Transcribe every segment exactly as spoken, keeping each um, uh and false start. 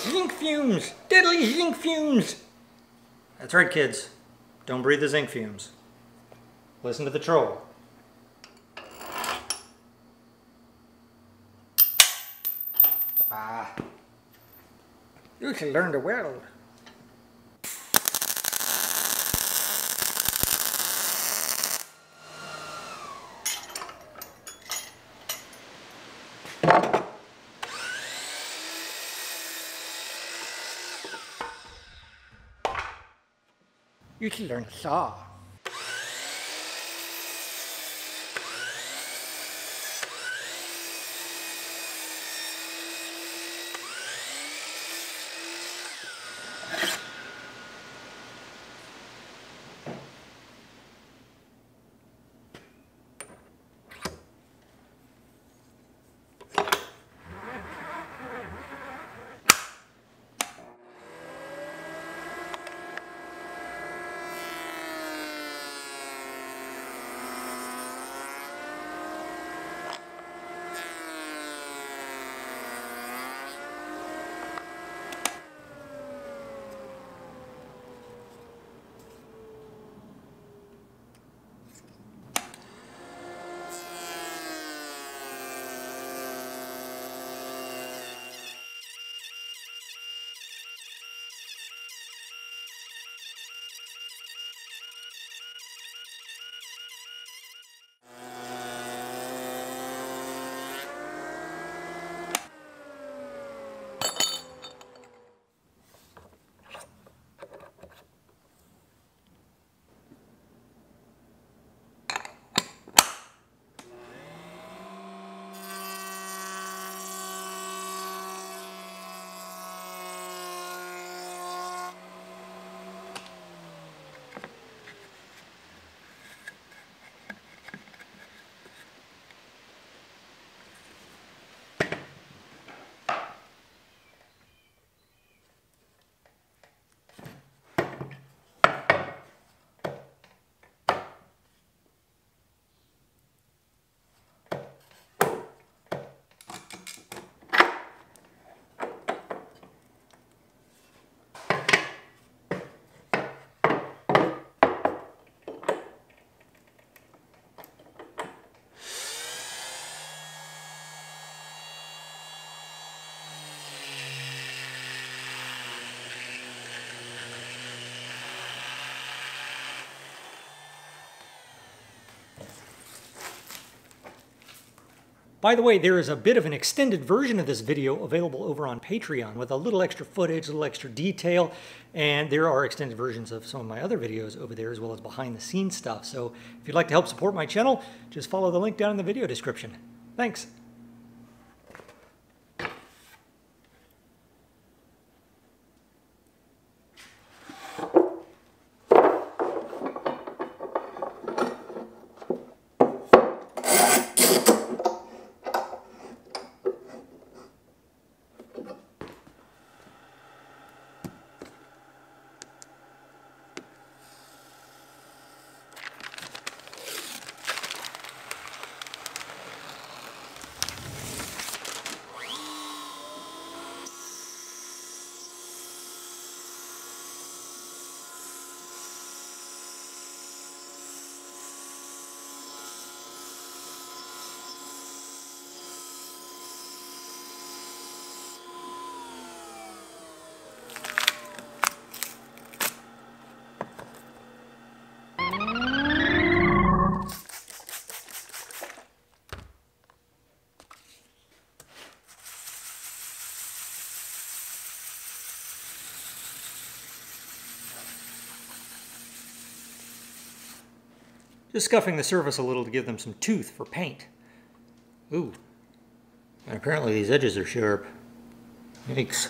Zinc fumes! Deadly zinc fumes! That's right, kids. Don't breathe the zinc fumes. Listen to the troll. Ah. You should learn to weld. You should learn to saw. By the way, there is a bit of an extended version of this video available over on Patreon with a little extra footage, a little extra detail, and there are extended versions of some of my other videos over there, as well as behind the scenes stuff. So if you'd like to help support my channel, just follow the link down in the video description. Thanks. Just scuffing the surface a little to give them some tooth for paint. Ooh. And apparently these edges are sharp. Yikes.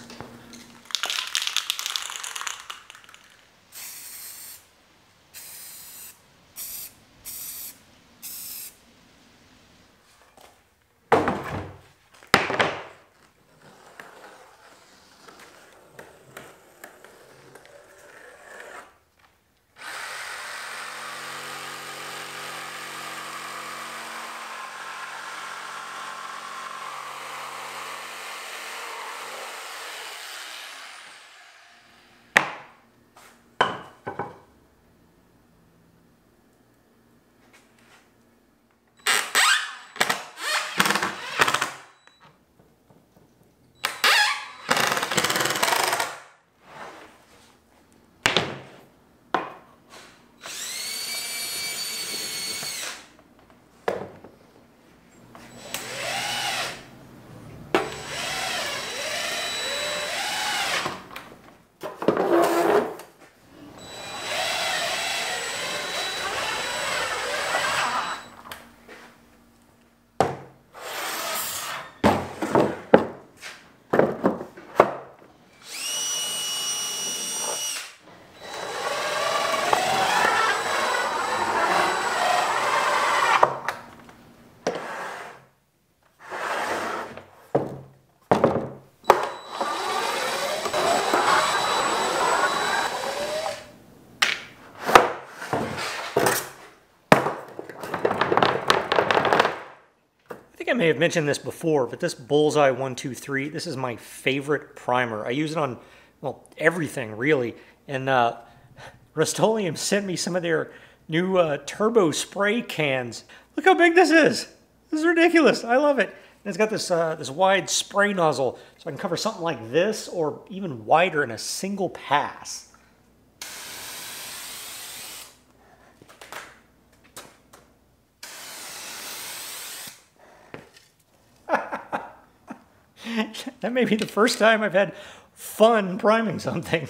may have mentioned this before, but this Bulls Eye one two three, this is my favorite primer. I use it on, well, everything really. And uh, Rust-Oleum sent me some of their new uh, Turbo Spray cans. Look how big this is. This is ridiculous. I love it. And it's got this, uh, this wide spray nozzle, so I can cover something like this or even wider in a single pass. That may be the first time I've had fun priming something.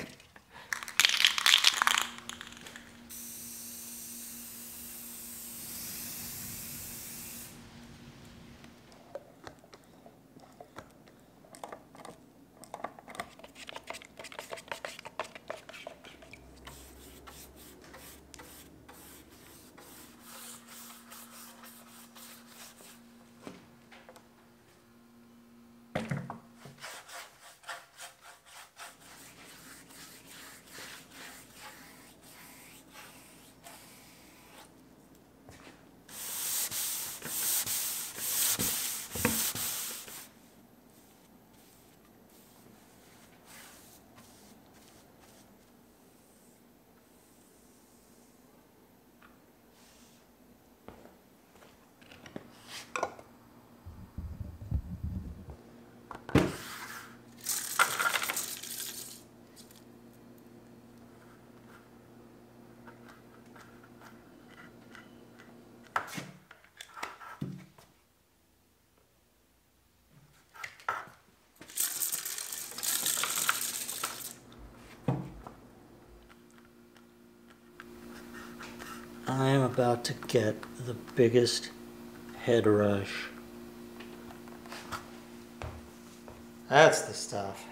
I am about to get the biggest head rush. That's the stuff.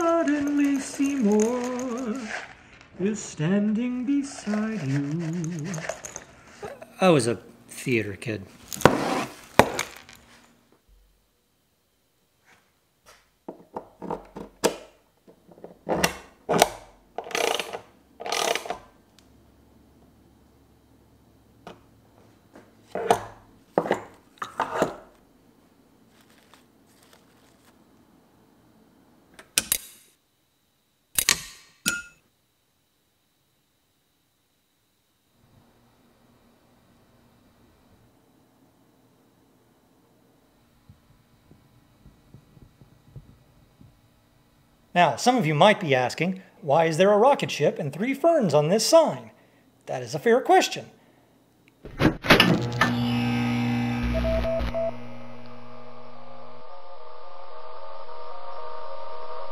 Suddenly Seymour is standing beside you. I was a theater kid. Now, some of you might be asking, why is there a rocket ship and three ferns on this sign? That is a fair question.